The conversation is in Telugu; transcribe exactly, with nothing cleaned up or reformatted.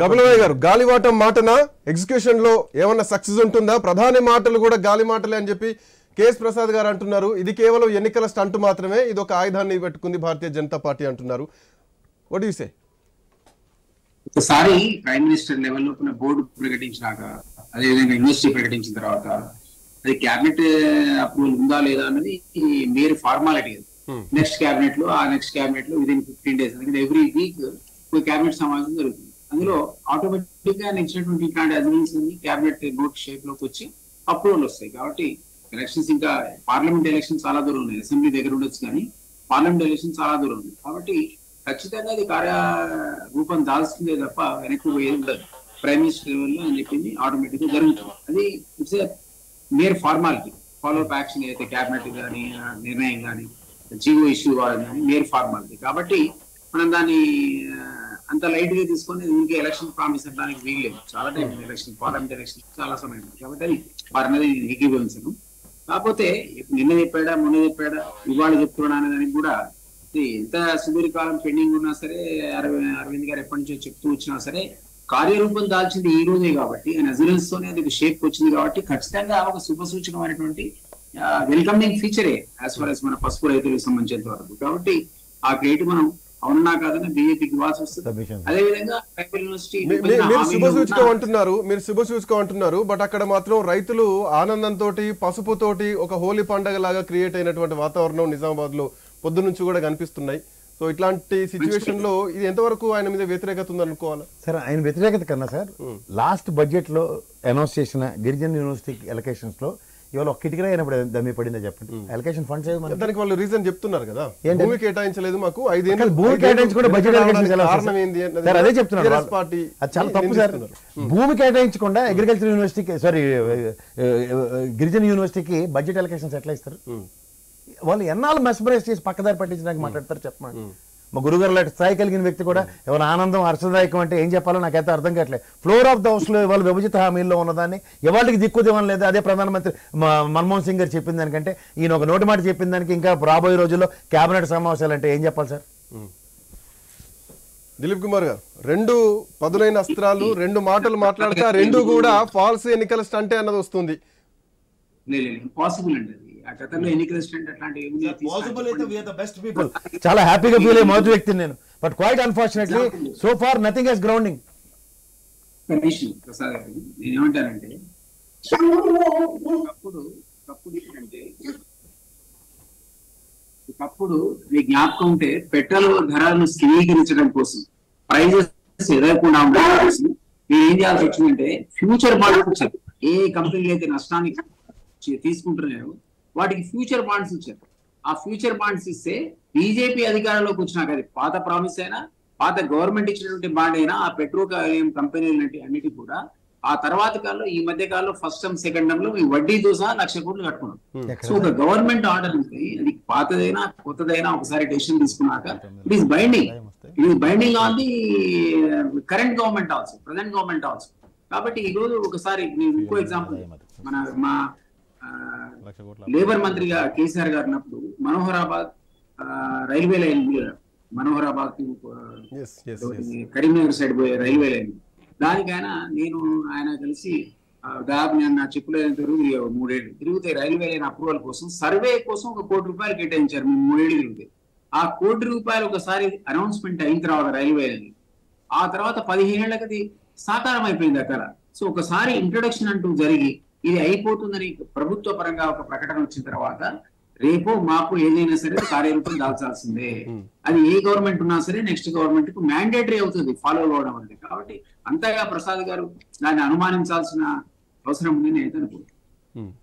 కమలవై గారు గాలివాటం మాటనా ఎగ్జిక్యూషన్ లో ఏమన్నా సక్సెస్ ఉంటుందా ప్రధాని మాటలు కూడా గాలి మాటలే అని చెప్పి కేఎస్ ప్రసాద్ గారు అంటున్నారు ఇది కేవలం ఎన్నికల స్టంట్ మాత్రమే ఇది ఒక ఆయుధాన్ని పెట్టుకుంది భారతీయ జనతా పార్టీ అంటున్నారు వాట్ డు యు సే ఒకసారి ప్రైమ్ మినిస్టర్ లెవెల్ లో ఉన్న బోర్డు ప్రకటించినాక అదే విధంగా యూనివర్సిటీ ప్రకటించిన తర్వాత అది క్యాబినెట్ అప్రూవల్ ఉందా లేదా అనేది మేర్ ఫార్మాలిటీ నెక్స్ట్ క్యాబినెట్ లో ఆ నెక్స్ట్ క్యాబినెట్ లో విదిన్ ఫిఫ్టీన్ డేస్ అంటే ఎవ్రీ వీక్ ఒక క్యాబినెట్ సమావేశం జరుగుతుంది అందులో ఆటోమేటిక్ గా నెక్స్ట్ ఇటువంటి ఇట్లాంటి అజెండాస్ అన్ని క్యాబినెట్ నోట్ షేప్ లోకి వచ్చి అప్రూవల్ వస్తాయి కాబట్టి ఎలక్షన్స్ ఇంకా పార్లమెంట్ ఎలక్షన్ చాలా దూరం ఉన్నాయి అసెంబ్లీ దగ్గర ఉండొచ్చు కానీ పార్లమెంట్ ఎలక్షన్ చాలా దూరం ఉంది కాబట్టి ఖచ్చితంగా అది కార్య రూపం దాల్సిందే తప్ప వెనక్కి పోయేది ఉండదు ప్రైమ్ మినిస్టర్ లెవెల్లో అని చెప్పింది ఆటోమేటిక్ గా జరుగుతుంది అది it's mere formality follow up action అయితే క్యాబినెట్ కానీ నిర్ణయం కానీ జియో ఇష్యూ కానీ మేర్ ఫార్మాలిటీ కాబట్టి మనం దాన్ని అంత లైట్ గా తీసుకొని ఇంకా ఎలక్షన్ ప్రామిస్ అనడానికి వీల్లేదు చాలా టైం ఎలక్షన్ పార్లమెంట్ ఎలక్షన్ చాలా సమయం కాబట్టి అది వారిని ఏకీభవించను కాకపోతే నిన్న చెప్పాడా మొన్న చెప్పాడా ఇవాళ చెప్తున్నా అనేదానికి కూడా ఎంత సుదీర్ఘకాలం పెండింగ్ ఉన్నా సరే అరవింద్ అరవింద్ గారు ఎప్పటి నుంచో చెప్తూ వచ్చినా సరే కార్యరూపం దాల్చింది ఈ రోజే కాబట్టి ఆయన అజురెన్స్ తోనే అది షేప్ వచ్చింది కాబట్టి ఖచ్చితంగా ఒక శుభ సూచకమైనటువంటి వెల్కమింగ్ ఫీచరే యాజ్ ఫార్ యాజ్ మన పసుపు రైతులకు సంబంధించినంత వరకు కాబట్టి ఆ క్రెడిట్ మనం అవునా కాదని బీజేపీకి వాసన వస్తుంది అదేవిధంగా శుభసూచకం అంటున్నారు మీరు శుభసూచకం అంటున్నారు బట్ అక్కడ మాత్రం రైతులు ఆనందంతో పసుపుతోటి ఒక హోలీ పండుగ లాగా క్రియేట్ అయినటువంటి వాతావరణం నిజామాబాద్ లో పొద్దు నుంచి కూడా కనిపిస్తున్నాయి సో ఇట్లాంటి సిచ్యువేషన్ లో ఇది ఎంతవరకు ఆయన మీద వ్యతిరేకత ఉందనుకోవాలి సార్ ఆయన వ్యతిరేకత కన్నా సార్ లాస్ట్ బడ్జెట్ లో అనౌన్స్ చేసిన గిరిజన యూనివర్సిటీ ఎలక్షన్స్ లో ఇవాళ ఒక కిటికీ అయినప్పుడు దమ్మి పడిందా చెప్పండి ఎలక్షన్ ఫండ్స్ దానికి వాళ్ళు రీజన్ చెప్తున్నారు కదా భూమి కేటాయించలేదు మాకు ఐదేళ్ళు భూమి కేటాయించకుండా బడ్జెట్ కారణం ఏంది సార్ అదే చెప్తున్నారు పార్టీ అది చాలా తప్పు సార్ భూమి కేటాయించకుండా అగ్రికల్చర్ యూనివర్సిటీకి సారీ గిరిజన యూనివర్సిటీకి బడ్జెట్ ఎలక్షన్స్ ఎట్లా ఇస్తారు వాళ్ళు ఎన్నాళ్ళు మెస్బరైజ్ చేసి పక్కదారి పట్టించడానికి మాట్లాడతారు చెప్పండి మా గురుగారు లాంటి స్థాయి కలిగిన వ్యక్తి కూడా ఎవరు ఆనందం హర్షదాయకం అంటే ఏం చెప్పాలో నాకైతే అర్థం కావట్లేదు ఫ్లోర్ ఆఫ్ ద హౌస్లో వాళ్ళు విభజిత హామీల్లో ఉన్నదాన్ని ఎవరికి దిక్కుదేమని లేదు అదే ప్రధానమంత్రి మన్మోహన్ సింగ్ గారు చెప్పిన దానికంటే ఈయన ఒక నోటి మాట చెప్పిన దానికి ఇంకా రాబోయే రోజుల్లో కేబినెట్ సమావేశాలు అంటే ఏం చెప్పాలి సార్ దిలీప్ కుమార్ గారు రెండు పదులైన అస్త్రాలు రెండు మాటలు మాట్లాడతా రెండు కూడా ఫాల్స్ ఎన్నికల స్టంటే అన్నది వస్తుంది చాలా హ్యాపీగా ఫీల్ అయ్యే మొదటి వ్యక్తిని నేను but quite unfortunately so far nothing has grounding నేనేమంటానంటే ఒకప్పుడు మీ జ్ఞాపకం ఉంటే పెట్రోల్ ధరలను స్థిరీకరించడం కోసం ప్రైజెస్ ఎదగకుండా ఉండడం కోసం మీరు ఏం చేయాల్సి వచ్చిందంటే ఫ్యూచర్ బాండ్స్ ఇచ్చారు ఏ కంపెనీలు అయితే నష్టానికి తీసుకుంటున్నాయో వాటికి ఫ్యూచర్ బాండ్స్ ఇచ్చారు ఆ ఫ్యూచర్ బాండ్స్ ఇస్తే బీజేపీ అధికారంలోకి వచ్చినాక అది పాత ప్రామిస్ అయినా పాత గవర్నమెంట్ ఇచ్చినటువంటి బాండ్ అయినా ఆ పెట్రోలియం కంపెనీలు అన్నిటి కూడా ఆ తర్వాత కాలంలో ఈ మధ్య కాలంలో ఫస్ట్ టర్మ్ సెకండ్ టర్మ్ లో మీ వడ్డీతో సహా లక్ష కోట్లు కట్టుకున్నాం సో ఒక గవర్నమెంట్ ఆర్డర్ ఉంది అది పాతదైనా కొత్తదైనా ఒకసారి డెసిషన్ తీసుకున్నాక it is binding it is binding on the current government also present government also కాబట్టి ఈ రోజు ఒకసారి ఇంకో ఎగ్జాంపుల్ మన మా లేబర్ మంత్రిగా కేసీఆర్ గారు ఉన్నప్పుడు Manoharabad railway line Manoharabad Karimnagar side పోయే రైల్వే లైన్ దానికైనా నేను ఆయన కలిసి దాదాపు నేను నా చెప్పులేని తిరిగి మూడేళ్లు తిరిగితే రైల్వే లైన్ అప్రూవల్ కోసం సర్వే కోసం ఒక కోటి రూపాయలు కేటాయించారు మేము మూడేళ్లు తిరిగితే ఆ కోటి రూపాయలు ఒకసారి అనౌన్స్మెంట్ అయిన తర్వాత రైల్వే లైన్ ఆ తర్వాత పదిహేనేళ్లకి సాకారం అయిపోయింది అక్కడ సో ఒకసారి ఇంట్రొడక్షన్ అంటూ జరిగి ఇది అయిపోతుందని ప్రభుత్వ పరంగా ఒక ప్రకటన వచ్చిన తర్వాత రేపు మాకు ఏదైనా సరే కార్యరూపం దాల్చాల్సిందే అది ఏ గవర్నమెంట్ ఉన్నా సరే నెక్స్ట్ గవర్నమెంట్ కు మ్యాండేటరీ అవుతుంది ఫాలో అవడం అనేది కాబట్టి అంతగా ప్రసాద్ గారు దాన్ని అనుమానించాల్సిన అవసరం ఉంది నేను అయితే అనుకుంటున్నాను.